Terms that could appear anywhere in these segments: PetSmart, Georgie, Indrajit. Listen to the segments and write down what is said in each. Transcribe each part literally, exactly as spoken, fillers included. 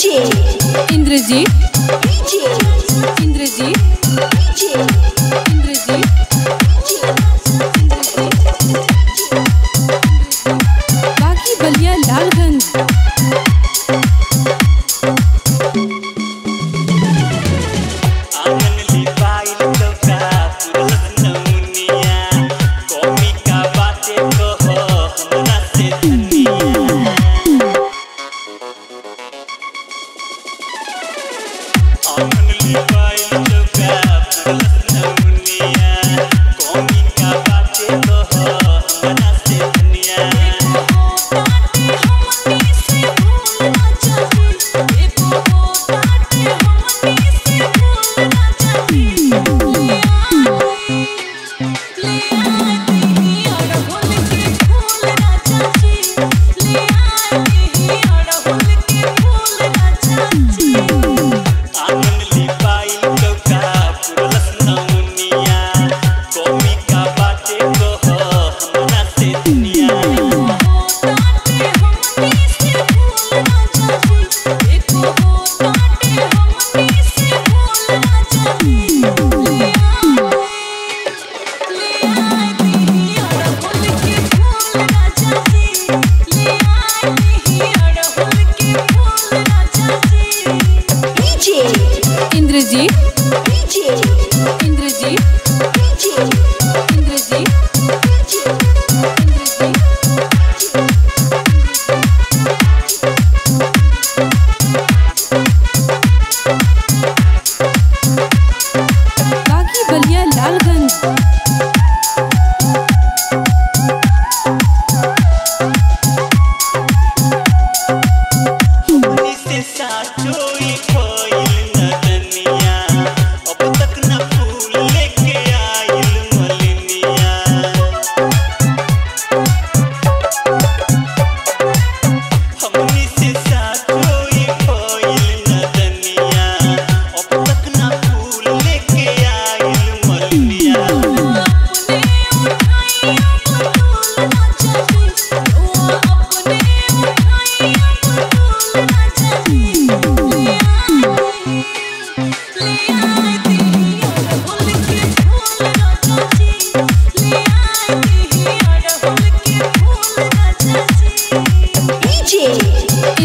Indrajit, Indrajit, Indrajit. बाकी बलिया लाल रंग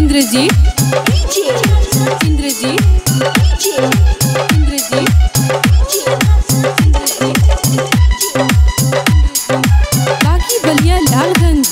Indrajit, Indrajit, Indrajit, Indrajit. बाकी बलिया लाल रंग Indrajit, Indrajit, Indrajit. बाकी बलिया लाल रंग Indrajit, Indrajit, Indrajit, Indrajit. बाकी बलिया लाल रंग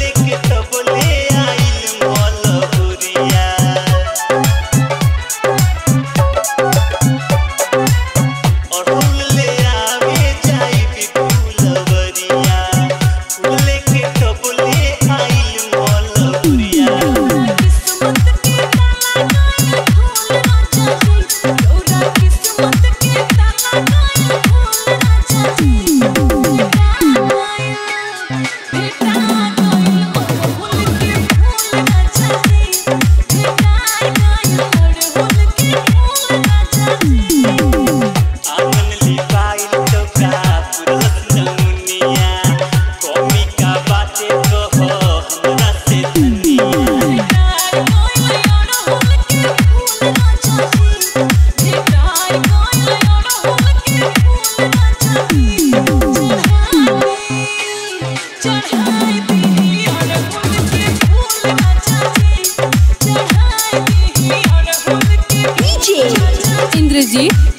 ले के तबले आ। Indrajit.